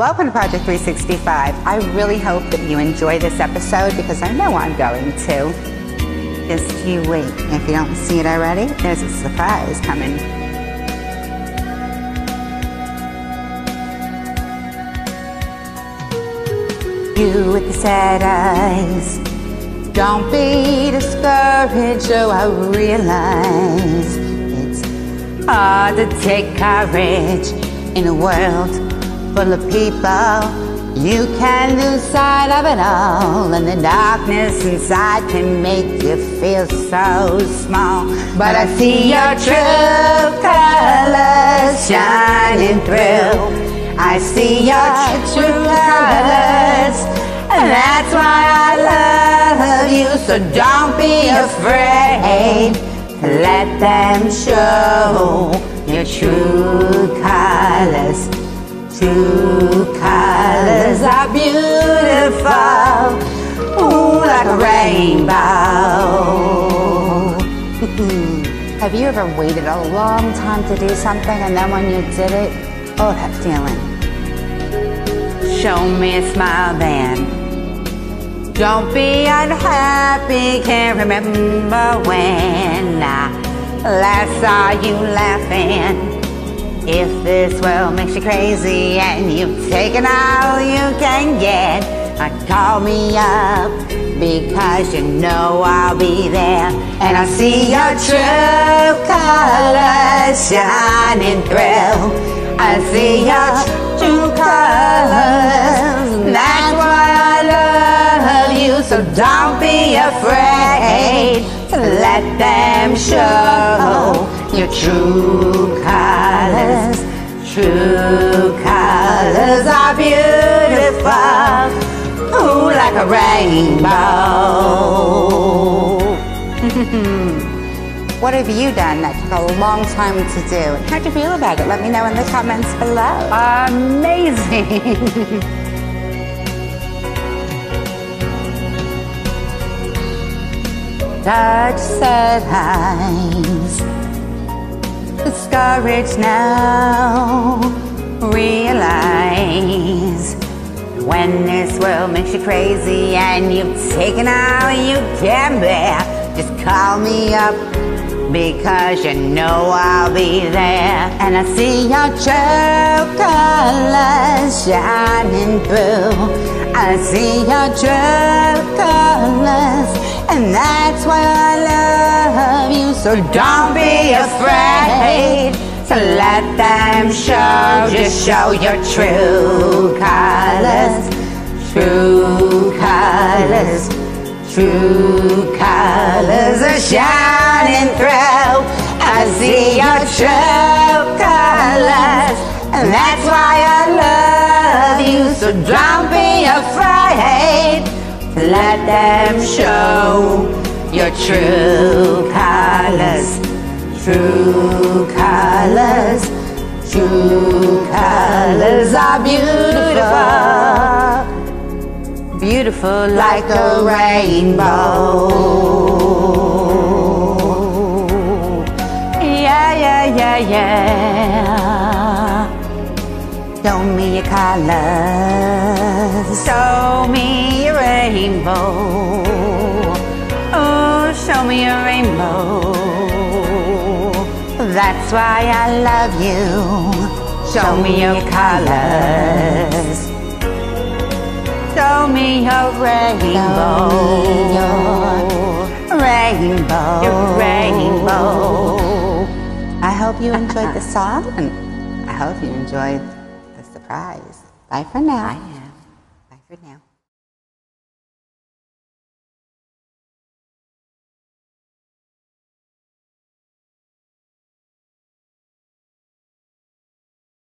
Welcome to Project 365. I really hope that you enjoy this episode because I know I'm going to. Just you wait. If you don't see it already, there's a surprise coming. You with the sad eyes, don't be discouraged. Oh, I realize it's hard to take courage in a world full of people. You can lose sight of it all, and the darkness inside can make you feel so small. But I see your true colors shining through. I see your true colors, and that's why I love you. So don't be afraid, let them show your true colors. True colors are beautiful, ooh, like a rainbow. Have you ever waited a long time to do something and then when you did it, oh, that feeling. Show me a smile then. Don't be unhappy, can't remember when I last saw you laughing. If this world makes you crazy and you've taken all you can get, call me up because you know I'll be there. And I see your true colors shining through. I see your true colors, that's why I love you. So don't be afraid, let them show your true colors. True colors are beautiful, ooh, like a rainbow. What have you done that took a long time to do? How'd you feel about it? Let me know in the comments below. Amazing! Touch sad eyes, discouraged now, realize when this world makes you crazy and you've taken all you can bear, just call me up because you know I'll be there. And I see your true colors shining through. I see your true colors, and that's why I love you. So don't be afraid to let them show. Just show your true colors. True colors. True colors are shining through. I see your true colors, and that's why I love you. So don't be afraid, let them show your true colors. True colors. True colors are beautiful, beautiful like a rainbow. Yeah, yeah, yeah, yeah. Show me your colors. Show me rainbow, oh, show me a rainbow. That's why I love you. Show me your colors. Show me your rainbow. Your rainbow. Your rainbow. I hope you enjoyed the song, and I hope you enjoyed the surprise. Bye for now. Bye for now.